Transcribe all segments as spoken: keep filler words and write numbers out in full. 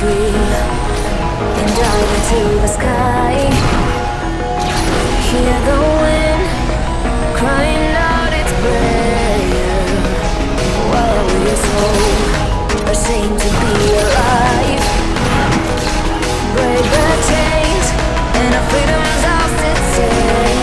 free and dive into the sky. Hear the wind crying out its prayer. While we are so ashamed to be alive, break the chains and our freedom's ours to take.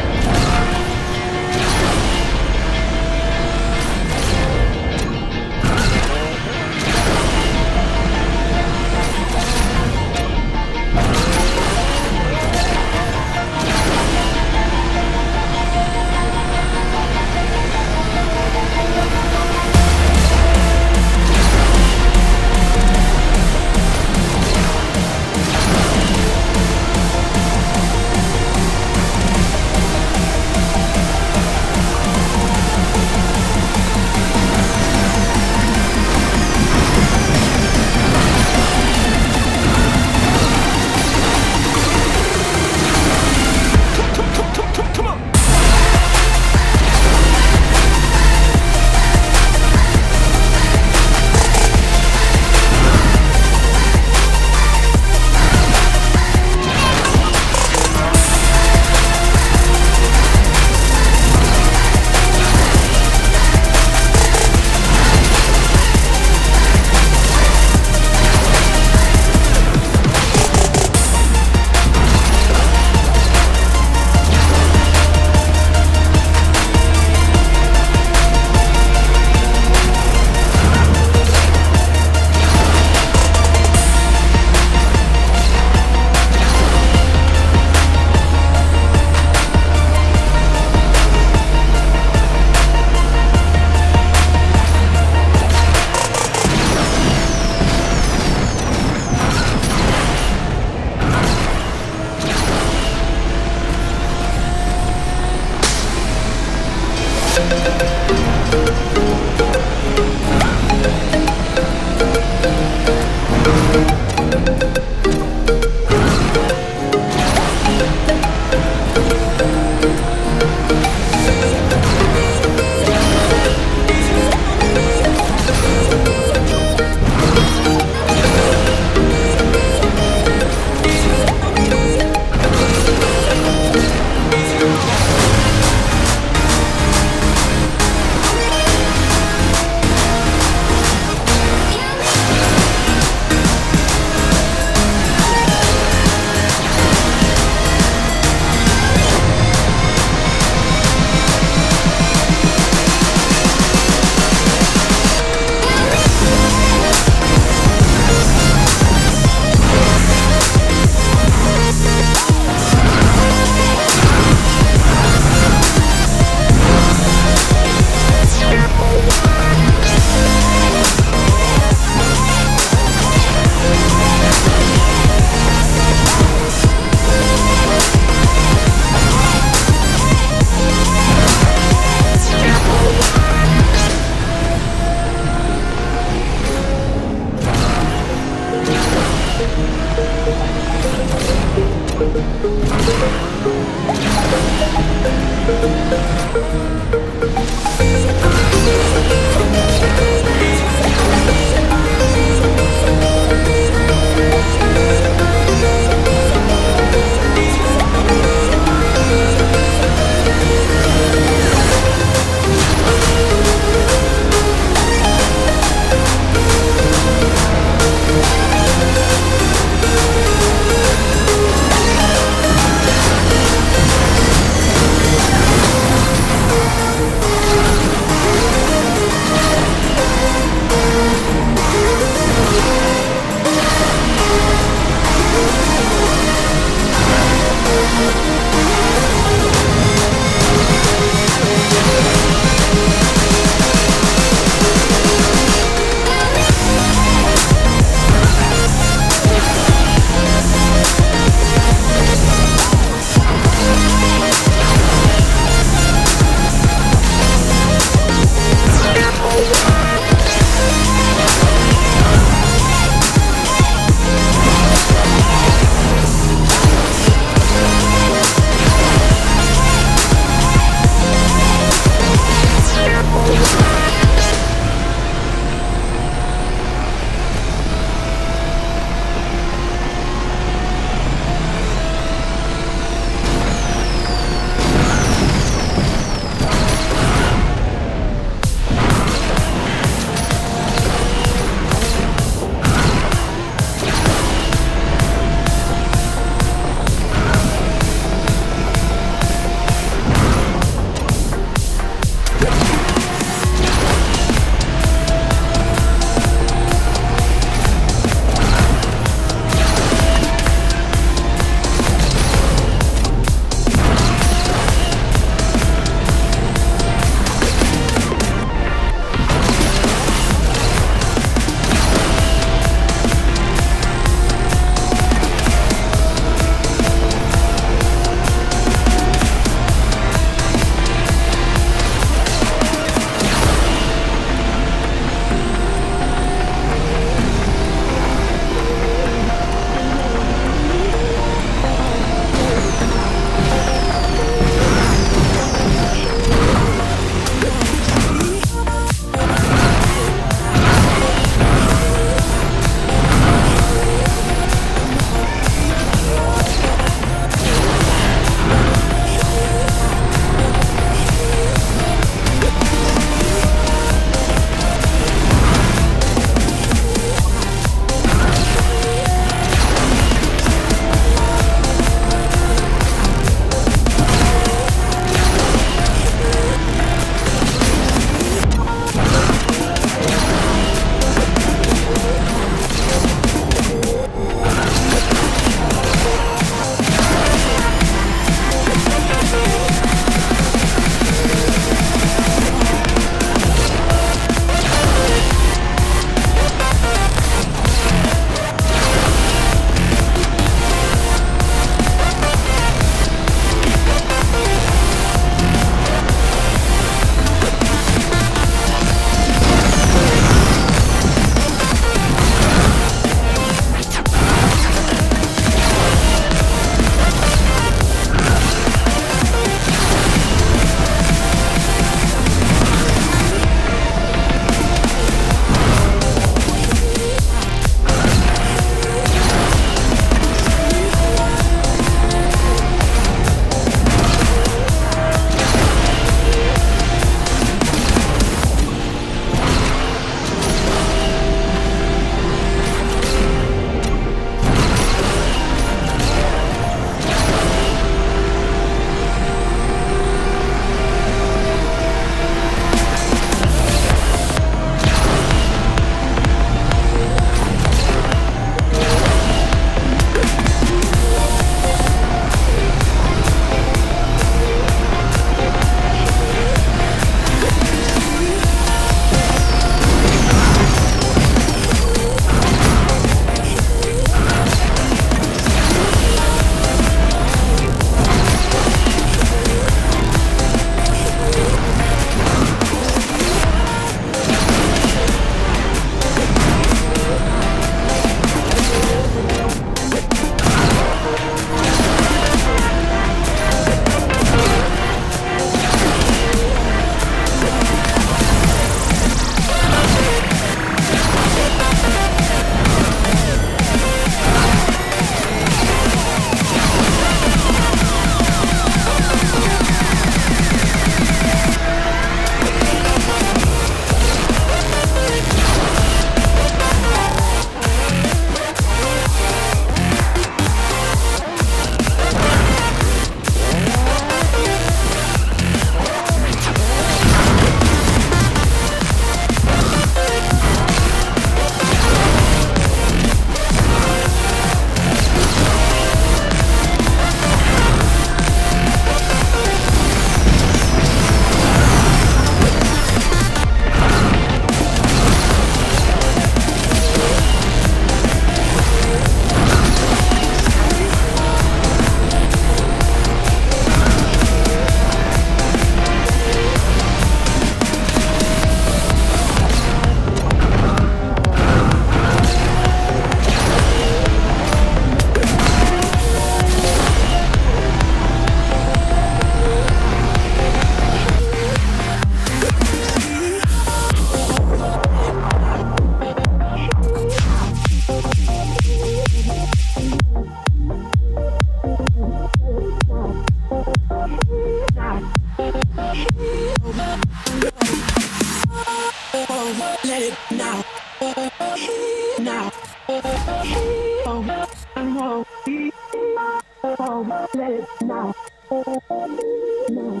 Oh, let it now. Oh,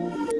no.